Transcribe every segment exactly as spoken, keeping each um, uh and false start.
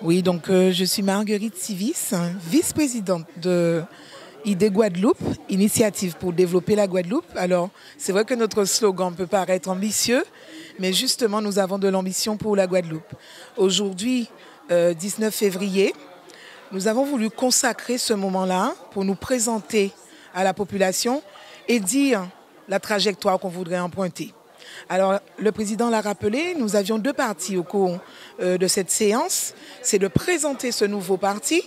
Oui, donc euh, je suis Marguerite Civis, hein, vice-présidente de I D G Guadeloupe, Initiative pour développer la Guadeloupe. Alors, c'est vrai que notre slogan peut paraître ambitieux, mais justement, nous avons de l'ambition pour la Guadeloupe. Aujourd'hui, euh, dix-neuf février, nous avons voulu consacrer ce moment-là pour nous présenter à la population et dire la trajectoire qu'on voudrait emprunter. Alors, le président l'a rappelé, nous avions deux parties au cours euh, de cette séance. C'est de présenter ce nouveau parti,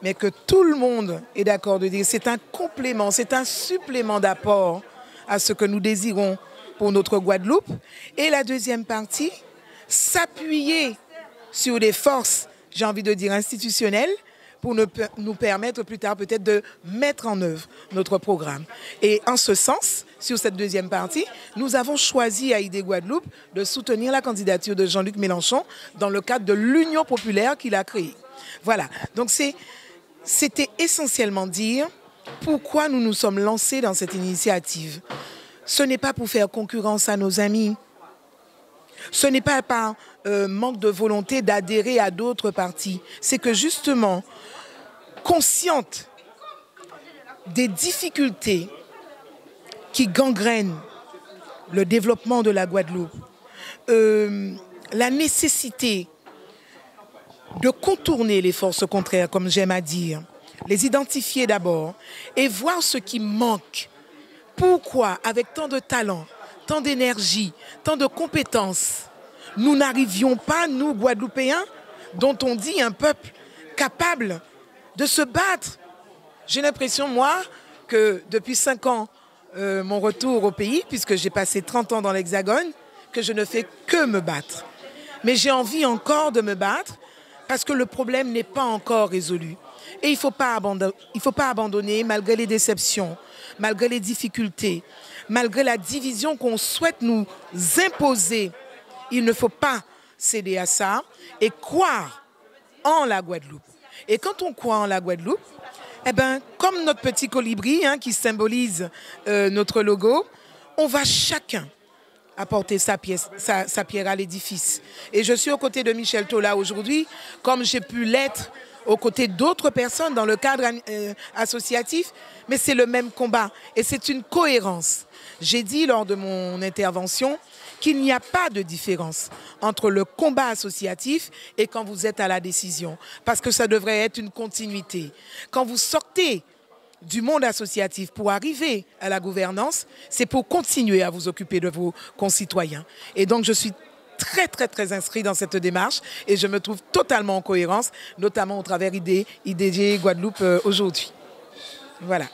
mais que tout le monde est d'accord de dire c'est un complément, c'est un supplément d'apport à ce que nous désirons pour notre Guadeloupe. Et la deuxième partie, s'appuyer sur des forces, j'ai envie de dire institutionnelles, pour ne, nous permettre plus tard peut-être de mettre en œuvre notre programme. Et en ce sens, sur cette deuxième partie, nous avons choisi à I D G Guadeloupe de soutenir la candidature de Jean-Luc Mélenchon dans le cadre de l'Union populaire qu'il a créée. Voilà, donc c'était essentiellement dire pourquoi nous nous sommes lancés dans cette initiative. Ce n'est pas pour faire concurrence à nos amis. Ce n'est pas par euh, manque de volonté d'adhérer à d'autres partis. C'est que justement, consciente des difficultés qui gangrènent le développement de la Guadeloupe, euh, la nécessité de contourner les forces contraires, comme j'aime à dire, les identifier d'abord et voir ce qui manque. Pourquoi, avec tant de talent, tant d'énergie, tant de compétences, nous n'arrivions pas, nous, Guadeloupéens, dont on dit un peuple capable de se battre. J'ai l'impression, moi, que depuis cinq ans, euh, mon retour au pays, puisque j'ai passé trente ans dans l'Hexagone, que je ne fais que me battre. Mais j'ai envie encore de me battre, parce que le problème n'est pas encore résolu. Et il ne faut pas abandonner, il faut pas abandonner malgré les déceptions, malgré les difficultés, malgré la division qu'on souhaite nous imposer. Il ne faut pas céder à ça et croire en la Guadeloupe. Et quand on croit en la Guadeloupe, eh ben, comme notre petit colibri hein, qui symbolise euh, notre logo, on va chacun apporter sa, pièce, sa, sa pierre à l'édifice. Et je suis aux côtés de Michel Thola aujourd'hui, comme j'ai pu l'être aux côtés d'autres personnes dans le cadre euh, associatif, mais c'est le même combat et c'est une cohérence. J'ai dit lors de mon intervention qu'il n'y a pas de différence entre le combat associatif et quand vous êtes à la décision, parce que ça devrait être une continuité. Quand vous sortez du monde associatif pour arriver à la gouvernance, c'est pour continuer à vous occuper de vos concitoyens. Et donc je suis très très très inscrite dans cette démarche et je me trouve totalement en cohérence, notamment au travers I D G Guadeloupe aujourd'hui. Voilà.